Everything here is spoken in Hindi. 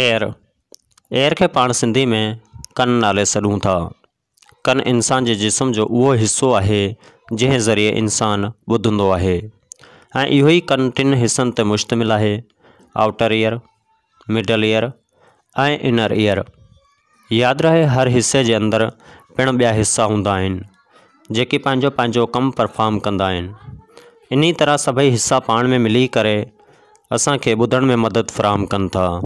एर एर खे पाण सिंधी में कन नाले सॾूं था। कन इंसान जे जिस्म जो उहो हिस्सो आहे जंहिं ज़रिए इंसान ॿुधंदो आहे ऐं इहो ई कन टिन हिस्सनि ते मुश्तमिल आहे, आउटर ईयर, मिडल ईयर ऐं इनर ईयर। यादि रहे हर हिस्से जे अंदरि पिणु ॿिया हिस्सा हूंदा आहिनि जेके पंहिंजो पंहिंजो कमु परफॉर्म कंदा आहिनि। इन तरह सभई हिस्सा पाण में मिली करे असांखे ॿुधण में मदद फ़राहम कनि था।